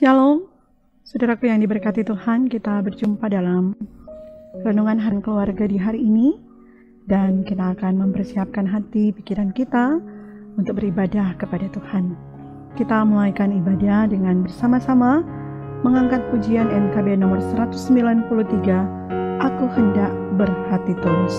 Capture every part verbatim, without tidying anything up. Shalom, saudaraku yang diberkati Tuhan, kita berjumpa dalam renungan harian keluarga di hari ini, dan kita akan mempersiapkan hati pikiran kita untuk beribadah kepada Tuhan. Kita mulaikan ibadah dengan bersama-sama mengangkat pujian N K B nomor seratus sembilan puluh tiga, Aku Hendak Berhati Tulus.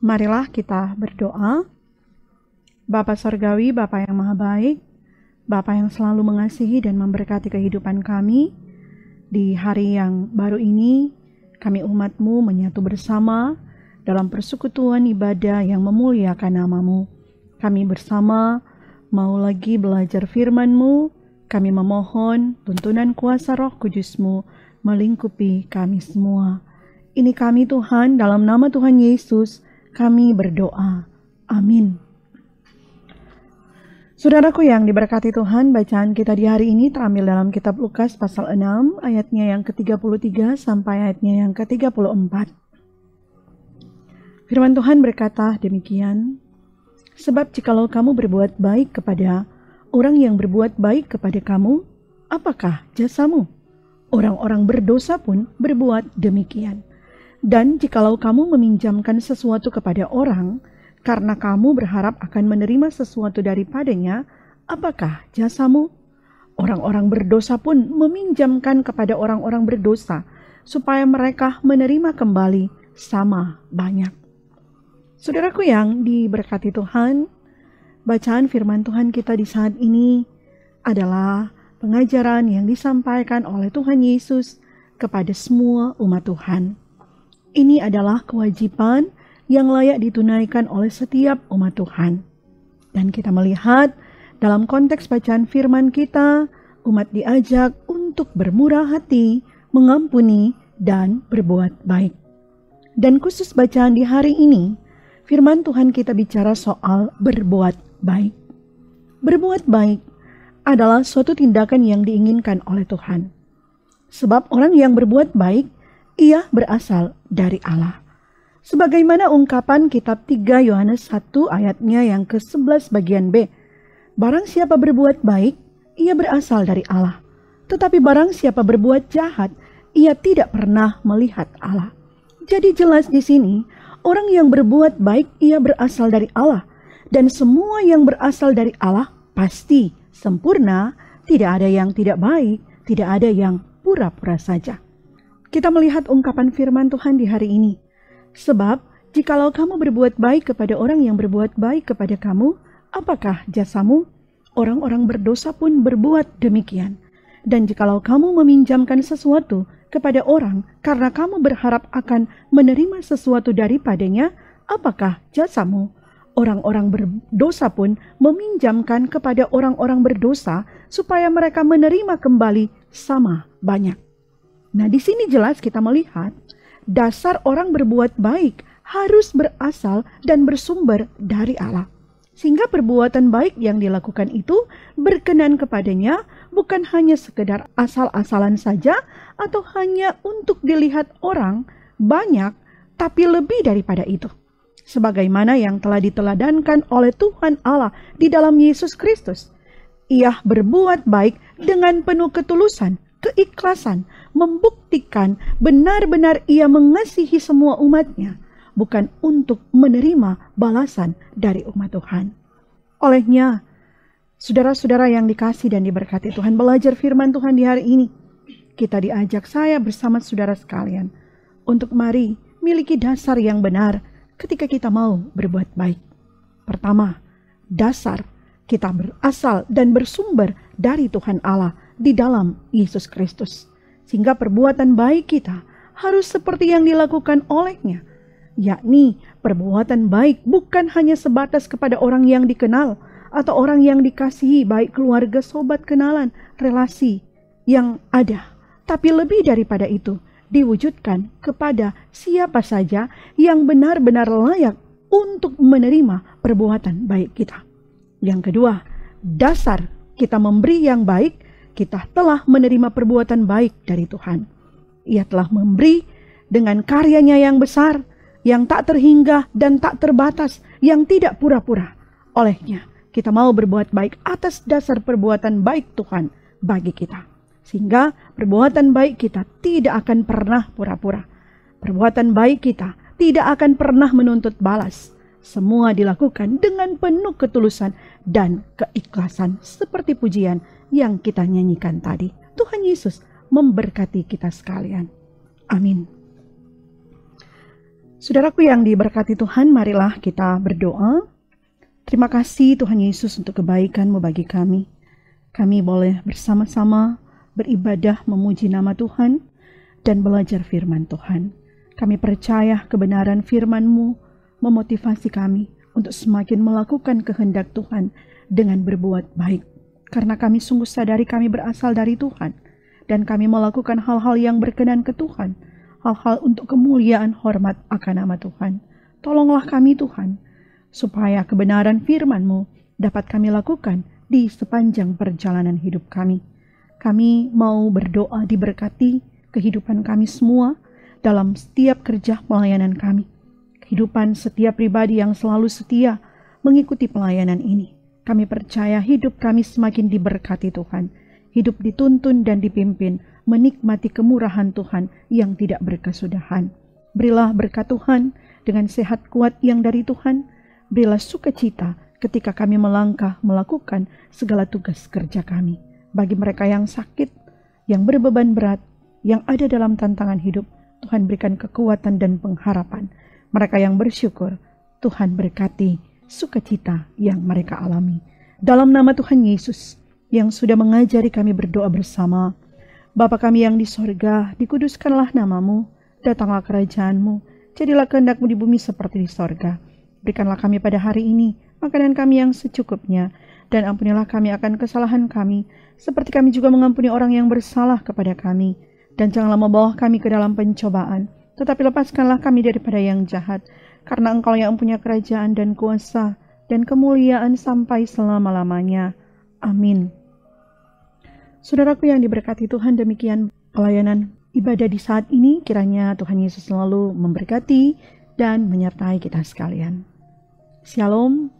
Marilah kita berdoa. Bapa Sorgawi, Bapa yang Maha Baik, Bapa yang selalu mengasihi dan memberkati kehidupan kami, di hari yang baru ini, kami umat-Mu menyatu bersama dalam persekutuan ibadah yang memuliakan nama-Mu. Kami bersama mau lagi belajar firman-Mu, kami memohon tuntunan kuasa Roh Kudus-Mu melingkupi kami semua. Ini kami Tuhan, dalam nama Tuhan Yesus, kami berdoa. Amin. Saudaraku yang diberkati Tuhan, bacaan kita di hari ini terambil dalam kitab Lukas pasal enam, ayatnya yang ketiga puluh tiga sampai ayatnya yang ketiga puluh empat. Firman Tuhan berkata demikian, "Sebab jikalau kamu berbuat baik kepada orang yang berbuat baik kepada kamu, apakah jasamu? Orang-orang berdosa pun berbuat demikian. Dan jikalau kamu meminjamkan sesuatu kepada orang, karena kamu berharap akan menerima sesuatu daripadanya, apakah jasamu? Orang-orang berdosa pun meminjamkan kepada orang-orang berdosa, supaya mereka menerima kembali sama banyak." Saudaraku yang diberkati Tuhan, bacaan firman Tuhan kita di saat ini adalah pengajaran yang disampaikan oleh Tuhan Yesus kepada semua umat Tuhan. Ini adalah kewajiban yang layak ditunaikan oleh setiap umat Tuhan. Dan kita melihat dalam konteks bacaan firman kita, umat diajak untuk bermurah hati, mengampuni, dan berbuat baik. Dan khusus bacaan di hari ini, firman Tuhan kita bicara soal berbuat baik. Berbuat baik adalah suatu tindakan yang diinginkan oleh Tuhan. Sebab orang yang berbuat baik, ia berasal dari Allah. Sebagaimana ungkapan kitab tiga Yohanes satu ayatnya yang kesebelas bagian B, barang siapa berbuat baik, ia berasal dari Allah. Tetapi barang siapa berbuat jahat, ia tidak pernah melihat Allah. Jadi jelas di sini, orang yang berbuat baik, ia berasal dari Allah. Dan semua yang berasal dari Allah pasti sempurna, tidak ada yang tidak baik, tidak ada yang pura-pura saja. Kita melihat ungkapan firman Tuhan di hari ini. Sebab, jikalau kamu berbuat baik kepada orang yang berbuat baik kepada kamu, apakah jasamu? Orang-orang berdosa pun berbuat demikian. Dan jikalau kamu meminjamkan sesuatu kepada orang karena kamu berharap akan menerima sesuatu daripadanya, apakah jasamu? Orang-orang berdosa pun meminjamkan kepada orang-orang berdosa supaya mereka menerima kembali sama banyak. Nah, di sini jelas kita melihat dasar orang berbuat baik harus berasal dan bersumber dari Allah. Sehingga perbuatan baik yang dilakukan itu berkenan kepadanya, bukan hanya sekedar asal-asalan saja atau hanya untuk dilihat orang banyak, tapi lebih daripada itu. Sebagaimana yang telah diteladankan oleh Tuhan Allah di dalam Yesus Kristus. Ia berbuat baik dengan penuh ketulusan, keikhlasan, membuktikan benar-benar ia mengasihi semua umatnya, bukan untuk menerima balasan dari umat Tuhan. Olehnya, saudara-saudara yang dikasih dan diberkati Tuhan, belajar firman Tuhan di hari ini, kita diajak saya bersama saudara sekalian untuk mari miliki dasar yang benar ketika kita mau berbuat baik. Pertama, dasar kita berasal dan bersumber dari Tuhan Allah di dalam Yesus Kristus. Sehingga perbuatan baik kita harus seperti yang dilakukan olehnya. Yakni perbuatan baik bukan hanya sebatas kepada orang yang dikenal atau orang yang dikasihi, baik keluarga, sobat, kenalan, relasi yang ada. Tapi lebih daripada itu, diwujudkan kepada siapa saja yang benar-benar layak untuk menerima perbuatan baik kita. Yang kedua, dasar kita memberi yang baik, kita telah menerima perbuatan baik dari Tuhan. Ia telah memberi dengan karyanya yang besar, yang tak terhingga dan tak terbatas, yang tidak pura-pura. Olehnya, kita mau berbuat baik atas dasar perbuatan baik Tuhan bagi kita. Sehingga perbuatan baik kita tidak akan pernah pura-pura. Perbuatan baik kita tidak akan pernah menuntut balas. Semua dilakukan dengan penuh ketulusan dan keikhlasan seperti pujian yang kita nyanyikan tadi. Tuhan Yesus memberkati kita sekalian. Amin. Saudaraku yang diberkati Tuhan, marilah kita berdoa. Terima kasih Tuhan Yesus untuk kebaikan-Mu bagi kami. Kami boleh bersama-sama beribadah memuji nama Tuhan dan belajar firman Tuhan. Kami percaya kebenaran firman-Mu memotivasi kami untuk semakin melakukan kehendak Tuhan dengan berbuat baik. Karena kami sungguh sadari kami berasal dari Tuhan dan kami melakukan hal-hal yang berkenan ke Tuhan, hal-hal untuk kemuliaan hormat akan nama Tuhan. Tolonglah kami Tuhan, supaya kebenaran firman-Mu dapat kami lakukan di sepanjang perjalanan hidup kami. Kami mau berdoa diberkati kehidupan kami semua dalam setiap kerja pelayanan kami. Kehidupan setiap pribadi yang selalu setia mengikuti pelayanan ini. Kami percaya hidup kami semakin diberkati Tuhan. Hidup dituntun dan dipimpin menikmati kemurahan Tuhan yang tidak berkesudahan. Berilah berkat Tuhan dengan sehat kuat yang dari Tuhan. Berilah sukacita ketika kami melangkah melakukan segala tugas kerja kami. Bagi mereka yang sakit, yang berbeban berat, yang ada dalam tantangan hidup, Tuhan berikan kekuatan dan pengharapan. Mereka yang bersyukur, Tuhan berkati sukacita yang mereka alami. Dalam nama Tuhan Yesus, yang sudah mengajari kami berdoa bersama, Bapa kami yang di sorga, dikuduskanlah namamu, datanglah kerajaan-Mu, jadilah kehendak-Mu di bumi seperti di sorga. Berikanlah kami pada hari ini makanan kami yang secukupnya, dan ampunilah kami akan kesalahan kami, seperti kami juga mengampuni orang yang bersalah kepada kami. Dan janganlah membawa kami ke dalam pencobaan, tetapi lepaskanlah kami daripada yang jahat. Karena Engkau yang punya kerajaan dan kuasa dan kemuliaan sampai selama-lamanya. Amin. Saudaraku yang diberkati Tuhan, demikian pelayanan ibadah di saat ini. Kiranya Tuhan Yesus selalu memberkati dan menyertai kita sekalian. Shalom.